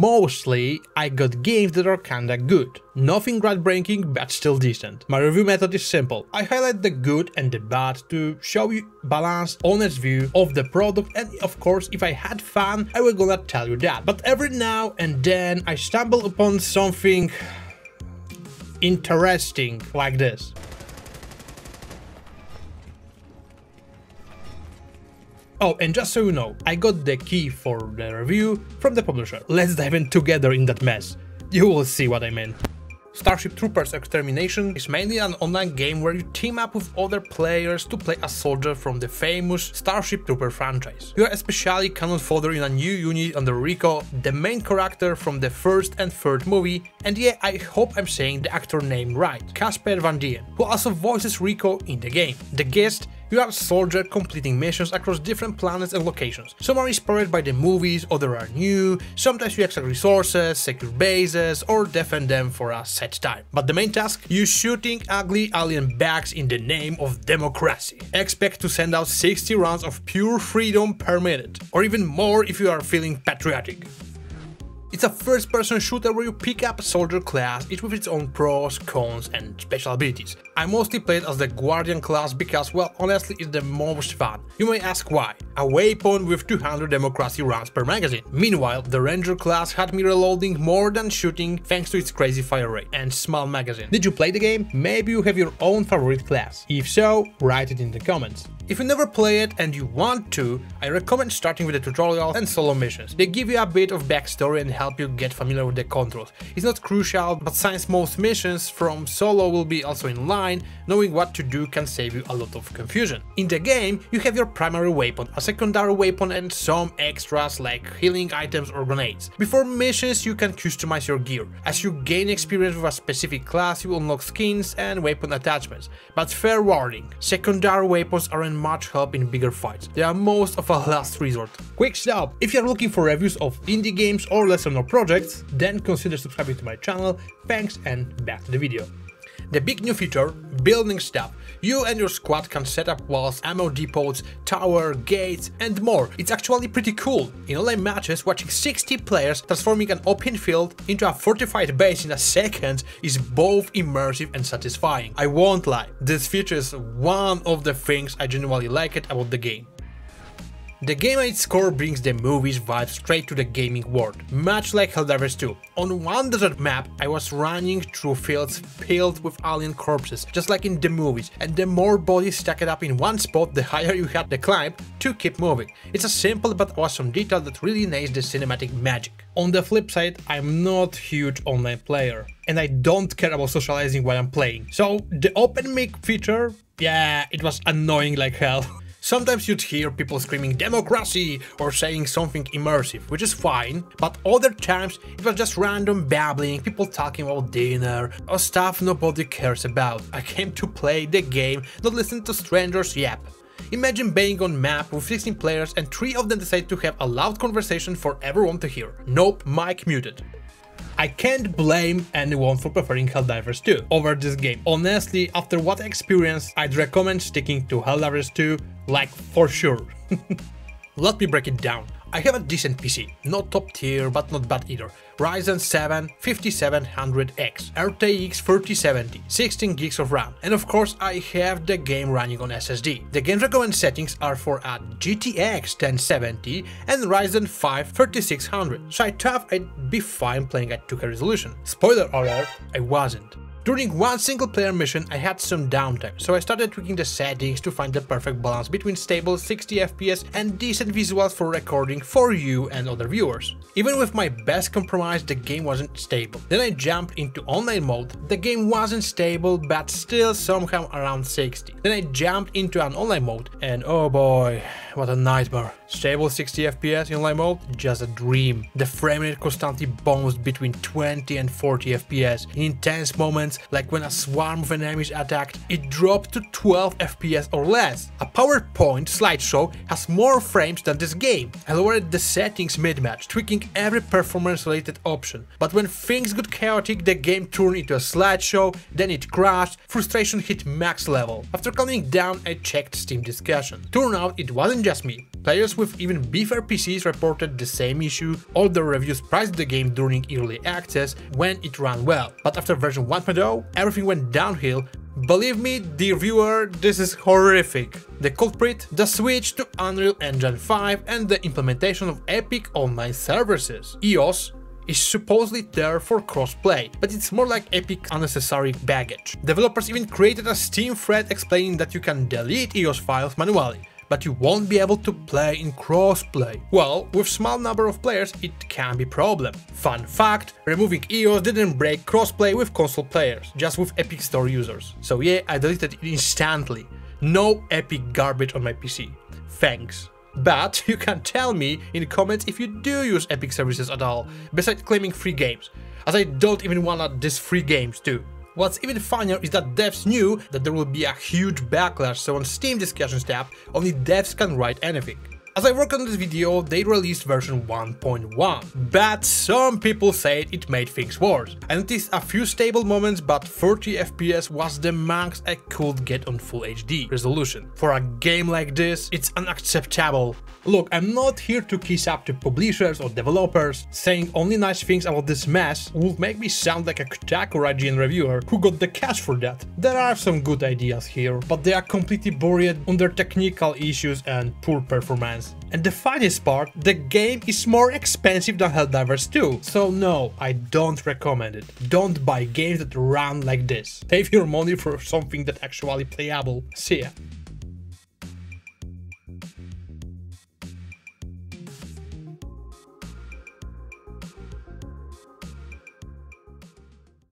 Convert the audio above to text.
Mostly, I got games that are kinda good. Nothing groundbreaking, but still decent. My review method is simple. I highlight the good and the bad to show you a balanced, honest view of the product, and of course, if I had fun, I will gonna tell you that. But every now and then, I stumble upon something interesting like this. Oh, and just so you know, I got the key for the review from the publisher. Let's dive in together in that mess. You will see what I mean. Starship Troopers Extermination is mainly an online game where you team up with other players to play a soldier from the famous Starship Trooper franchise. You are especially cannon fodder in a new unit under Rico, the main character from the first and third movie, and yeah, I hope I'm saying the actor name right, Casper van Dien, who also voices Rico in the game. The guest, you are a soldier completing missions across different planets and locations. Some are inspired by the movies, others are new, sometimes you extract resources, secure bases, or defend them for a set time. But the main task? You shooting ugly alien bags in the name of democracy. Expect to send out 60 rounds of pure freedom per minute, or even more if you are feeling patriotic. It's a first-person shooter where you pick up a soldier class, each with its own pros, cons and special abilities. I mostly played as the Guardian class because, well, honestly it's the most fun. You may ask why. A weapon with 200 democracy rounds per magazine. Meanwhile, the Ranger class had me reloading more than shooting thanks to its crazy fire rate and small magazine. Did you play the game? Maybe you have your own favorite class. If so, write it in the comments. If you never play it and you want to, I recommend starting with the tutorial and solo missions. They give you a bit of backstory and help you get familiar with the controls. It's not crucial, but since most missions from solo will be also in line, knowing what to do can save you a lot of confusion. In the game, you have your primary weapon, a secondary weapon and some extras like healing items or grenades. Before missions, you can customize your gear. As you gain experience with a specific class, you unlock skins and weapon attachments. But fair warning, secondary weapons aren't much help in bigger fights. They are most of a last resort. Quick stop! If you are looking for reviews of indie games or lesser known projects, then consider subscribing to my channel. Thanks and back to the video. The big new feature, building stuff. You and your squad can set up walls, ammo depots, tower, gates and more. It's actually pretty cool. In online matches, watching 60 players transforming an open field into a fortified base in a second is both immersive and satisfying. I won't lie, this feature is one of the things I genuinely liked about the game. The game at its core brings the movie's vibe straight to the gaming world, much like Helldivers 2. On one desert map, I was running through fields filled with alien corpses, just like in the movies, and the more bodies stacked up in one spot, the higher you had to climb to keep moving. It's a simple but awesome detail that really nails the cinematic magic. On the flip side, I'm not a huge online player, and I don't care about socializing while I'm playing. So the open mic feature, yeah, it was annoying like hell. Sometimes you'd hear people screaming democracy or saying something immersive, which is fine, but other times it was just random babbling, people talking about dinner or stuff nobody cares about. I came to play the game, not listen to strangers yap. Imagine being on map with 16 players and 3 of them decide to have a loud conversation for everyone to hear. Nope, mic muted. I can't blame anyone for preferring Helldivers 2 over this game. Honestly, after what I experienced, I'd recommend sticking to Helldivers 2, like for sure. Let me break it down. I have a decent PC, not top tier but not bad either. Ryzen 7 5700X, RTX 3070, 16 gigs of RAM, and of course I have the game running on SSD. The game's recommended settings are for a GTX 1070 and Ryzen 5 3600, so I thought I'd be fine playing at 2K resolution. Spoiler alert, I wasn't. During one single-player mission, I had some downtime, so I started tweaking the settings to find the perfect balance between stable 60 FPS and decent visuals for recording for you and other viewers. Even with my best compromise, the game wasn't stable. Then I jumped into online mode, the game wasn't stable but still somehow around 60. Then I jumped into an online mode and oh boy, what a nightmare. Stable 60 FPS in online mode? Just a dream. The frame rate constantly bounced between 20 and 40 FPS. In intense moments, moments, like when a swarm of enemies attacked, it dropped to 12 FPS or less. A PowerPoint slideshow has more frames than this game. I lowered the settings mid-match, tweaking every performance-related option. But when things got chaotic, the game turned into a slideshow, then it crashed, frustration hit max level. After calming down, I checked Steam discussion. Turned out it wasn't just me. Players with even beefier PCs reported the same issue. All the reviews praised the game during early access when it ran well. But after version 1.0, everything went downhill. Believe me, dear viewer, this is horrific. The culprit, the switch to Unreal Engine 5 and the implementation of Epic Online Services. EOS is supposedly there for crossplay, but it's more like Epic's unnecessary baggage. Developers even created a Steam thread explaining that you can delete EOS files manually, but you won't be able to play in crossplay. Well, with small number of players, it can be problem. Fun fact, removing EOS didn't break crossplay with console players, just with Epic Store users. So yeah, I deleted it instantly. No Epic garbage on my PC. Thanks. But you can tell me in comments if you do use Epic services at all, besides claiming free games, as I don't even wanna diss free games too. What's even funnier is that devs knew that there will be a huge backlash, so on Steam discussions tab, only devs can write anything. As I work on this video, they released version 1.1, but some people said it made things worse. I noticed a few stable moments, but 30 FPS was the max I could get on full HD resolution. For a game like this, it's unacceptable. Look, I'm not here to kiss up to publishers or developers. Saying only nice things about this mess would make me sound like a Kotaku or IGN reviewer who got the cash for that. There are some good ideas here, but they are completely buried under technical issues and poor performance. And the funniest part, the game is more expensive than Helldivers 2, so no, I don't recommend it. Don't buy games that run like this. Save your money for something that actually playable. See ya.